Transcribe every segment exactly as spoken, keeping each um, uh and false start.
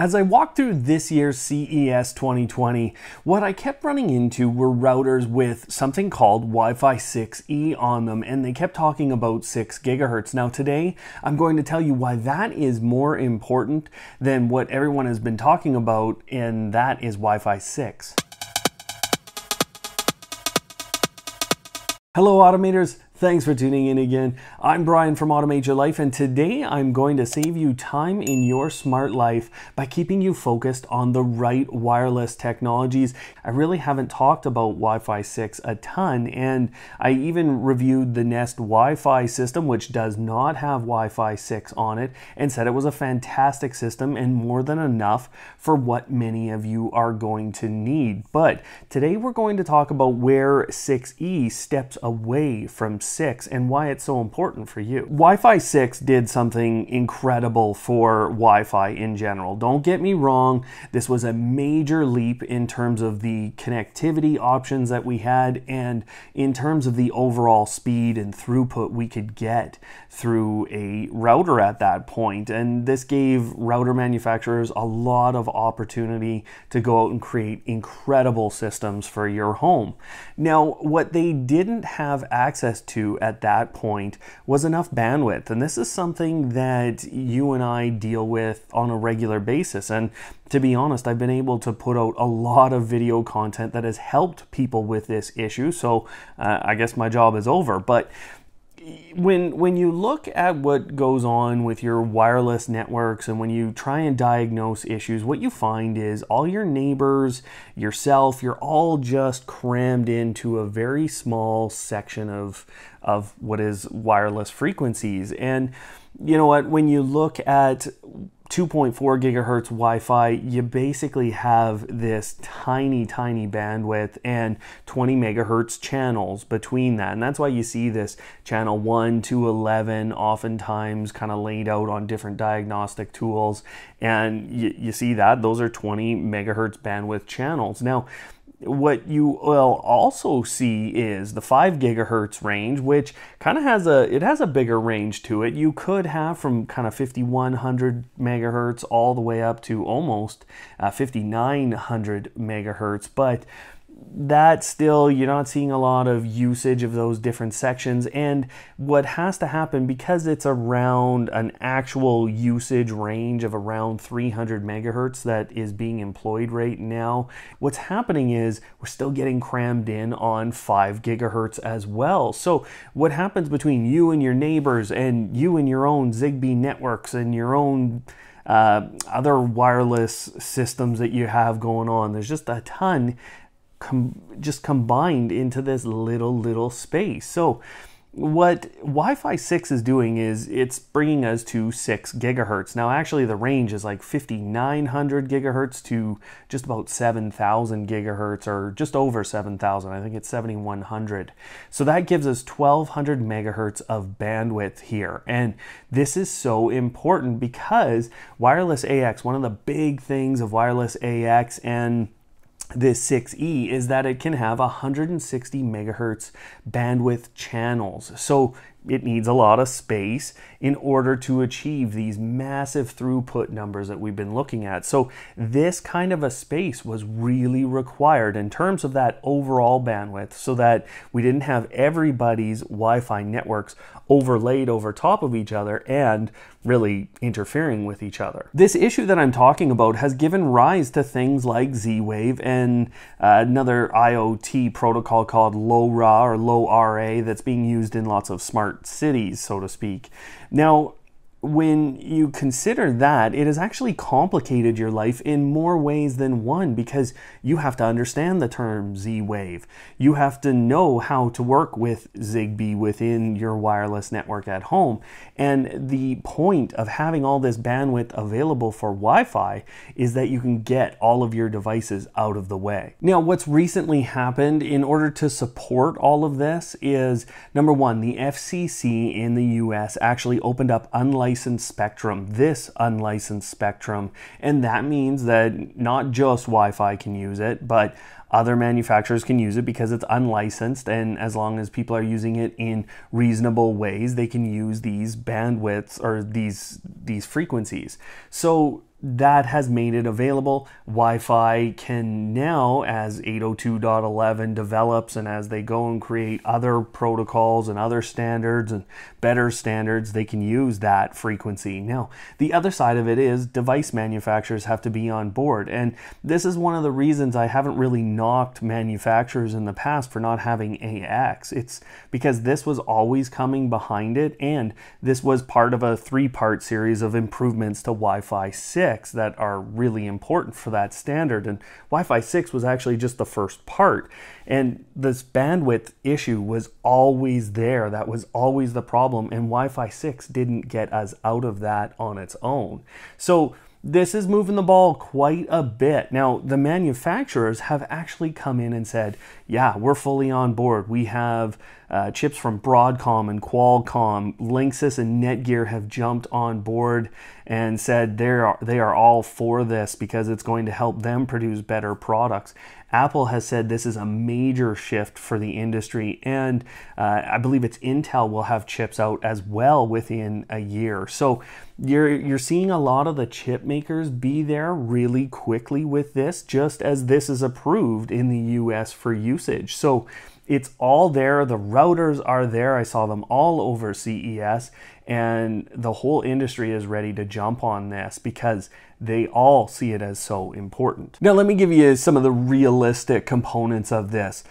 As I walked through this year's C E S twenty twenty, what I kept running into were routers with something called Wi-Fi six E on them, and they kept talking about six gigahertz. Now today, I'm going to tell you why that is more important than what everyone has been talking about, and that is Wi-Fi six. Hello automators, thanks for tuning in again. I'm Brian from Automate Your Life, and today I'm going to save you time in your smart life by keeping you focused on the right wireless technologies. I really haven't talked about Wi-Fi six a ton, and I even reviewed the Nest Wi-Fi system, which does not have Wi-Fi six on it, and said it was a fantastic system and more than enough for what many of you are going to need. But today we're going to talk about where six E steps away from six and why it's so important for you. Wi-Fi six did something incredible for Wi-Fi in general. Don't get me wrong, this was a major leap in terms of the connectivity options that we had and in terms of the overall speed and throughput we could get through a router at that point. And this gave router manufacturers a lot of opportunity to go out and create incredible systems for your home. Now, what they didn't have access to at that point was enough bandwidth, and this is something that you and I deal with on a regular basis. And to be honest, I've been able to put out a lot of video content that has helped people with this issue, so uh, I guess my job is over. But When, when you look at what goes on with your wireless networks and when you try and diagnose issues, what you find is all your neighbors, yourself, you're all just crammed into a very small section of, of what is wireless frequencies. And you know what, when you look at two point four gigahertz Wi-Fi, you basically have this tiny, tiny bandwidth and twenty megahertz channels between that. And that's why you see this channel one to eleven oftentimes kind of laid out on different diagnostic tools. And you, you see that those are twenty megahertz bandwidth channels. Now, what you will also see is the five gigahertz range, which kind of has a, it has a bigger range to it. You could have from kind of fifty-one hundred megahertz all the way up to almost uh, fifty-nine hundred megahertz, but that still, you're not seeing a lot of usage of those different sections. And what has to happen, because it's around an actual usage range of around three hundred megahertz that is being employed right now, what's happening is we're still getting crammed in on five gigahertz as well. So what happens between you and your neighbors and you and your own Zigbee networks and your own uh, other wireless systems that you have going on, there's just a ton Com just combined into this little, little space. So what Wi-Fi six is doing is it's bringing us to six gigahertz. Now, actually the range is like fifty-nine hundred gigahertz to just about seven thousand gigahertz, or just over seven thousand. I think it's seventy-one hundred. So that gives us twelve hundred megahertz of bandwidth here. And this is so important because wireless A X, one of the big things of wireless A X and this six E is that it can have one hundred sixty megahertz bandwidth channels. So it needs a lot of space in order to achieve these massive throughput numbers that we've been looking at. So this kind of a space was really required in terms of that overall bandwidth, so that we didn't have everybody's Wi-Fi networks overlaid over top of each other and really interfering with each other. This issue that I'm talking about has given rise to things like Z-Wave and uh, another I O T protocol called LoRa or LoRa that's being used in lots of smart cities, so to speak. Now, when you consider that, it has actually complicated your life in more ways than one, because you have to understand the term Z-Wave. You have to know how to work with Zigbee within your wireless network at home. And the point of having all this bandwidth available for Wi-Fi is that you can get all of your devices out of the way. Now, what's recently happened in order to support all of this is, number one, the F C C in the U S actually opened up unlicensed Unlicensed spectrum, this unlicensed spectrum, and that means that not just Wi-Fi can use it, but other manufacturers can use it because it's unlicensed, and as long as people are using it in reasonable ways, they can use these bandwidths or these, these frequencies. So that has made it available. Wi-Fi can now, as eight oh two dot eleven develops and as they go and create other protocols and other standards and better standards, they can use that frequency. Now, the other side of it is device manufacturers have to be on board. And this is one of the reasons I haven't really knocked manufacturers in the past for not having A X. It's because this was always coming behind it, and this was part of a three-part series of improvements to Wi-Fi six that are really important for that standard, and Wi-Fi six was actually just the first part. And this bandwidth issue was always there. That was always the problem, and Wi-Fi six didn't get us out of that on its own. So this is moving the ball quite a bit. Now, the manufacturers have actually come in and said, yeah, we're fully on board. We have uh, chips from Broadcom and Qualcomm. Linksys and Netgear have jumped on board and said they are, they are all for this because it's going to help them produce better products. Apple has said this is a major shift for the industry, and uh, I believe it's Intel will have chips out as well within a year. So you're, you're seeing a lot of the chip makers be there really quickly with this, just as this is approved in the U S for usage. So it's all there. The routers are there. I saw them all over C E S, and the whole industry is ready to jump on this because they all see it as so important. Now, let me give you some of the realistic components of this.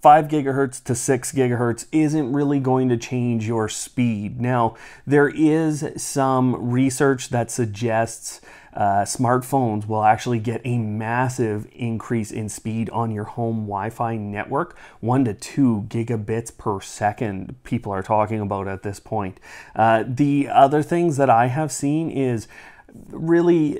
five gigahertz to six gigahertz isn't really going to change your speed. Now, there is some research that suggests uh, smartphones will actually get a massive increase in speed on your home Wi-Fi network. One to two gigabits per second people are talking about at this point. Uh, the other things that I have seen is really,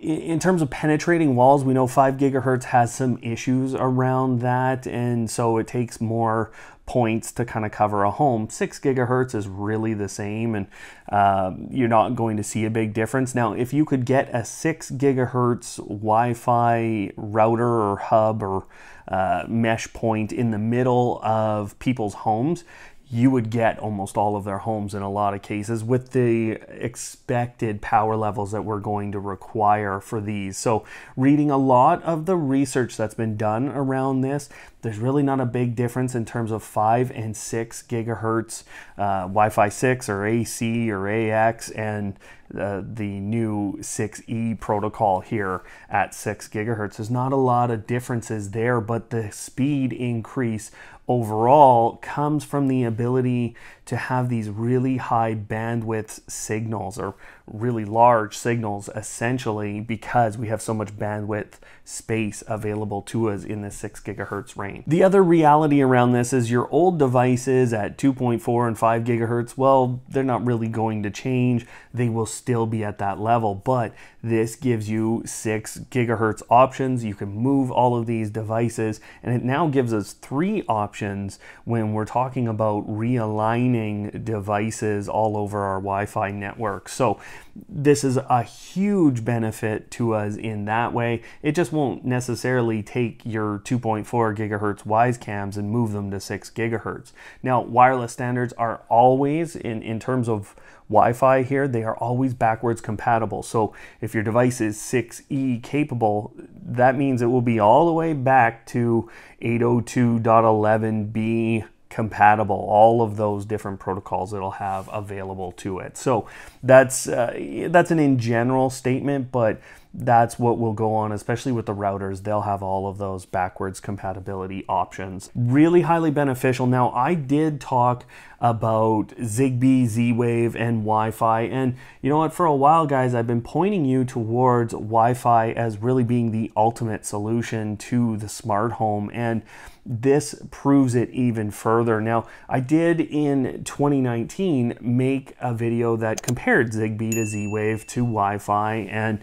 in terms of penetrating walls, we know five gigahertz has some issues around that, and so it takes more points to kind of cover a home. six gigahertz is really the same, and uh, you're not going to see a big difference. Now, if you could get a six gigahertz Wi-Fi router or hub or uh, mesh point in the middle of people's homes, you would get almost all of their homes in a lot of cases with the expected power levels that we're going to require for these. So reading a lot of the research that's been done around this, there's really not a big difference in terms of five and six gigahertz uh, Wi-Fi six or A C or A X and uh, the new six E protocol here at six gigahertz. There's not a lot of differences there, but the speed increase overall comes from the ability to have these really high bandwidth signals, or really large signals, essentially, because we have so much bandwidth space available to us in the six gigahertz range. The other reality around this is your old devices at two point four and five gigahertz, well, they're not really going to change. They will still be at that level, but this gives you six gigahertz options. You can move all of these devices, and it now gives us three options when we're talking about realigning devices all over our Wi-Fi network. So this is a huge benefit to us in that way. It just won't necessarily take your two point four gigahertz Wisecams and move them to six gigahertz. Now, wireless standards are always, in, in terms of Wi-Fi here, they are always backwards compatible. So if your device is six E capable, that means it will be all the way back to eight oh two dot eleven B compatible, all of those different protocols it'll have available to it. So that's uh, that's an in general statement, but that's what will go on, especially with the routers. They'll have all of those backwards compatibility options. Really highly beneficial. Now, I did talk about Zigbee, Z-Wave, and Wi-Fi. And you know what, for a while, guys, I've been pointing you towards Wi-Fi as really being the ultimate solution to the smart home. And this proves it even further. Now, I did in twenty nineteen make a video that compared Zigbee to Z-Wave to Wi-Fi, and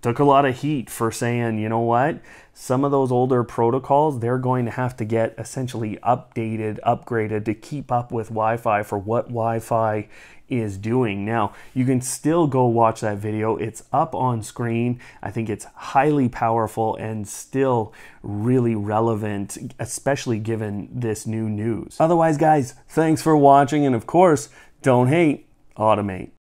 took a lot of heat for saying, you know what, some of those older protocols, they're going to have to get essentially updated, upgraded to keep up with Wi-Fi for what Wi-Fi is doing. Now, you can still go watch that video. It's up on screen. I think it's highly powerful and still really relevant, especially given this new news. Otherwise, guys, thanks for watching. And of course, don't hate, automate.